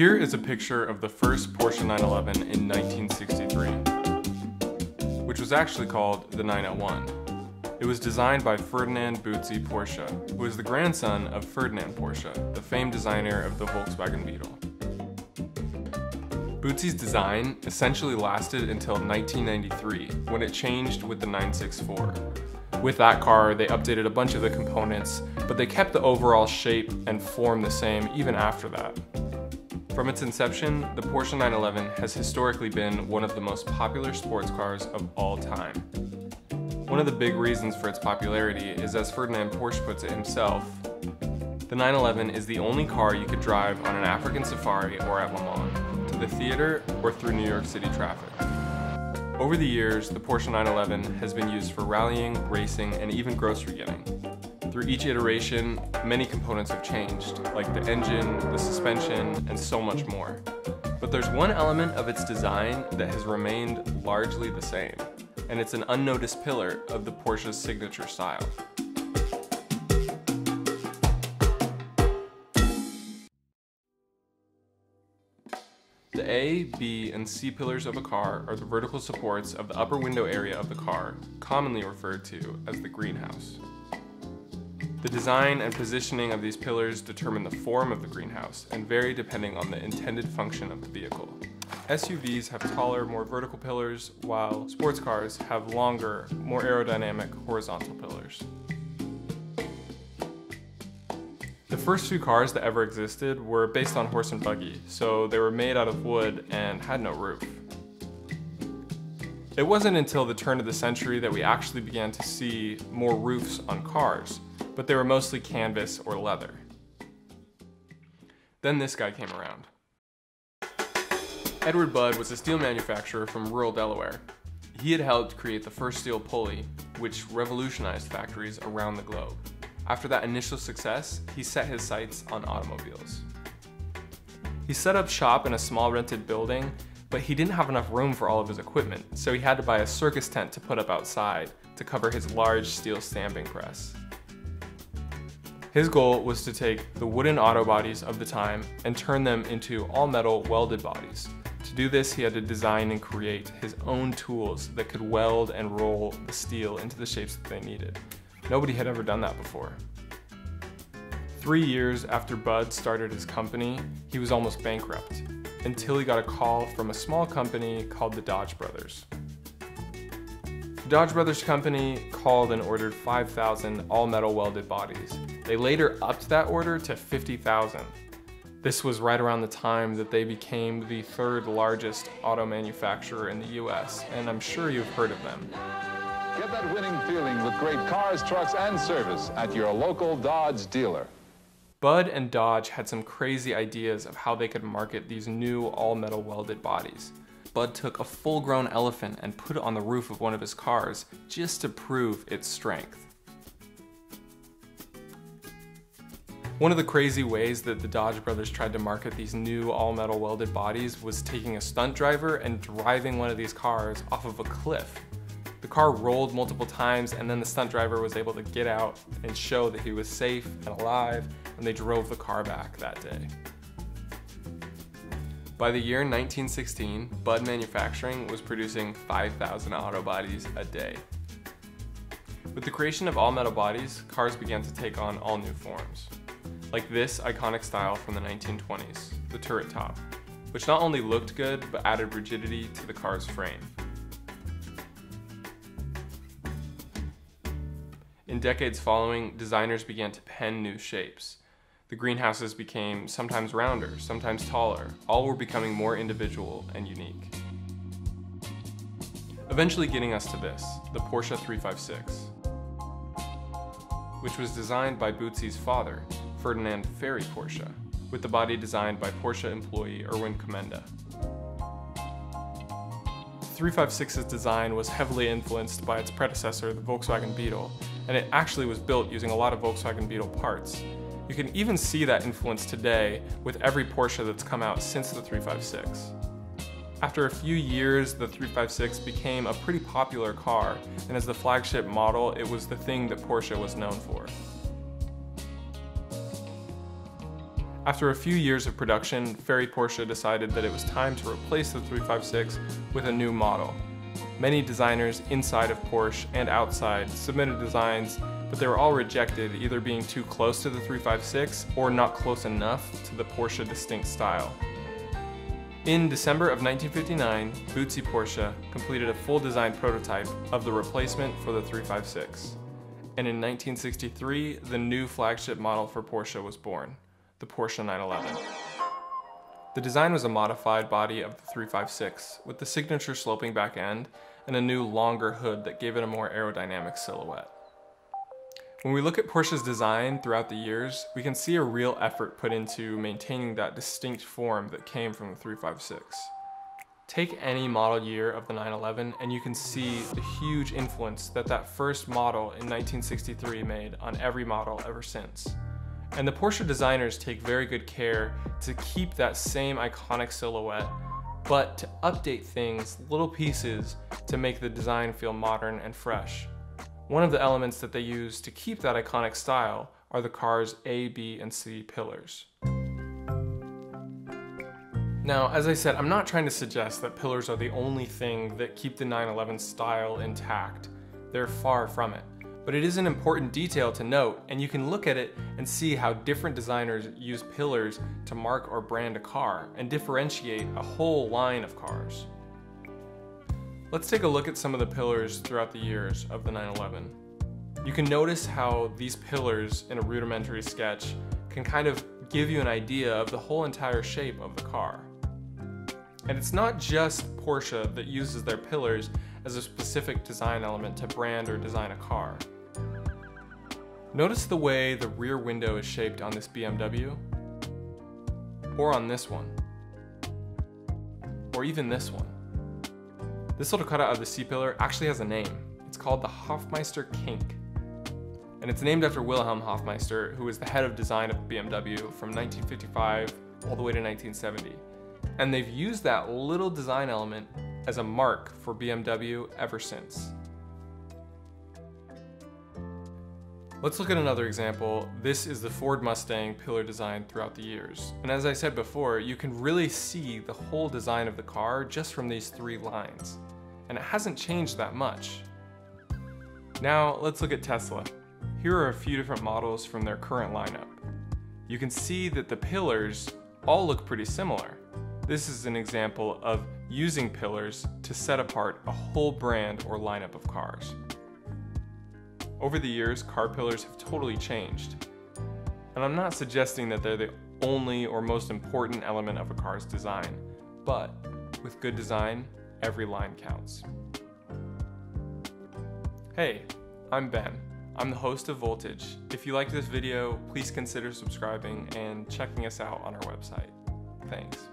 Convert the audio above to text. Here is a picture of the first Porsche 911 in 1963, which was actually called the 901. It was designed by Ferdinand Butzi Porsche, who was the grandson of Ferdinand Porsche, the famed designer of the Volkswagen Beetle. Butzi's design essentially lasted until 1993, when it changed with the 964. With that car, they updated a bunch of the components, but they kept the overall shape and form the same even after that. From its inception, the Porsche 911 has historically been one of the most popular sports cars of all time. One of the big reasons for its popularity is, as Ferdinand Porsche puts it himself, the 911 is the only car you could drive on an African safari or at Le Mans, the theater, or through New York City traffic. Over the years, the Porsche 911 has been used for rallying, racing, and even grocery getting. Through each iteration, many components have changed, like the engine, the suspension, and so much more. But there's one element of its design that has remained largely the same, and it's an unnoticed pillar of the Porsche's signature style. The A, B, and C pillars of a car are the vertical supports of the upper window area of the car, commonly referred to as the greenhouse. The design and positioning of these pillars determine the form of the greenhouse and vary depending on the intended function of the vehicle. SUVs have taller, more vertical pillars, while sports cars have longer, more aerodynamic horizontal pillars. The first few cars that ever existed were based on horse and buggy, so they were made out of wood and had no roof. It wasn't until the turn of the century that we actually began to see more roofs on cars, but they were mostly canvas or leather. Then this guy came around. Edward Budd was a steel manufacturer from rural Delaware. He had helped create the first steel pulley, which revolutionized factories around the globe. After that initial success, he set his sights on automobiles. He set up shop in a small rented building, but he didn't have enough room for all of his equipment, so he had to buy a circus tent to put up outside to cover his large steel stamping press. His goal was to take the wooden auto bodies of the time and turn them into all-metal welded bodies. To do this, he had to design and create his own tools that could weld and roll the steel into the shapes that they needed. Nobody had ever done that before. 3 years after Budd started his company, he was almost bankrupt, until he got a call from a small company called the Dodge Brothers. The Dodge Brothers company called and ordered 5,000 all-metal welded bodies. They later upped that order to 50,000. This was right around the time that they became the third largest auto manufacturer in the US, and I'm sure you've heard of them. Get that winning feeling with great cars, trucks, and service at your local Dodge dealer. Budd and Dodge had some crazy ideas of how they could market these new all-metal welded bodies. Budd took a full-grown elephant and put it on the roof of one of his cars just to prove its strength. One of the crazy ways that the Dodge Brothers tried to market these new all-metal welded bodies was taking a stunt driver and driving one of these cars off of a cliff. The car rolled multiple times, and then the stunt driver was able to get out and show that he was safe and alive, and they drove the car back that day. By the year 1916, Budd Manufacturing was producing 5,000 auto bodies a day. With the creation of all-metal bodies, cars began to take on all new forms, like this iconic style from the 1920s, the turret top, which not only looked good, but added rigidity to the car's frame. In decades following, designers began to pen new shapes. The greenhouses became sometimes rounder, sometimes taller. All were becoming more individual and unique, eventually getting us to this, the Porsche 356, which was designed by Butzi's father, Ferdinand Ferry Porsche, with the body designed by Porsche employee Erwin Komenda. 356's design was heavily influenced by its predecessor, the Volkswagen Beetle, and it actually was built using a lot of Volkswagen Beetle parts. You can even see that influence today with every Porsche that's come out since the 356. After a few years, the 356 became a pretty popular car, and as the flagship model, it was the thing that Porsche was known for. After a few years of production, Ferry Porsche decided that it was time to replace the 356 with a new model. Many designers inside of Porsche and outside submitted designs, but they were all rejected, either being too close to the 356 or not close enough to the Porsche distinct style. In December of 1959, Butzi Porsche completed a full design prototype of the replacement for the 356. And in 1963, the new flagship model for Porsche was born, the Porsche 911. The design was a modified body of the 356 with the signature sloping back end and a new longer hood that gave it a more aerodynamic silhouette. When we look at Porsche's design throughout the years, we can see a real effort put into maintaining that distinct form that came from the 356. Take any model year of the 911 and you can see the huge influence that that first model in 1963 made on every model ever since. And the Porsche designers take very good care to keep that same iconic silhouette, but to update things, little pieces, to make the design feel modern and fresh. One of the elements that they use to keep that iconic style are the car's A, B, and C pillars. Now, as I said, I'm not trying to suggest that pillars are the only thing that keep the 911 style intact. They're far from it. But it is an important detail to note, and you can look at it and see how different designers use pillars to mark or brand a car and differentiate a whole line of cars. Let's take a look at some of the pillars throughout the years of the 911. You can notice how these pillars in a rudimentary sketch can kind of give you an idea of the whole entire shape of the car. And it's not just Porsche that uses their pillars as a specific design element to brand or design a car. Notice the way the rear window is shaped on this BMW, or on this one, or even this one. This little cutout of the C-pillar actually has a name. It's called the Hofmeister Kink, and it's named after Wilhelm Hofmeister, who was the head of design of BMW from 1955 all the way to 1970. And they've used that little design element as a mark for BMW ever since. Let's look at another example. This is the Ford Mustang pillar design throughout the years. And as I said before, you can really see the whole design of the car just from these three lines. And it hasn't changed that much. Now let's look at Tesla. Here are a few different models from their current lineup. You can see that the pillars all look pretty similar. This is an example of using pillars to set apart a whole brand or lineup of cars. Over the years, car pillars have totally changed. And I'm not suggesting that they're the only or most important element of a car's design, but with good design, every line counts. Hey, I'm Ben. I'm the host of Voltage. If you liked this video, please consider subscribing and checking us out on our website. Thanks.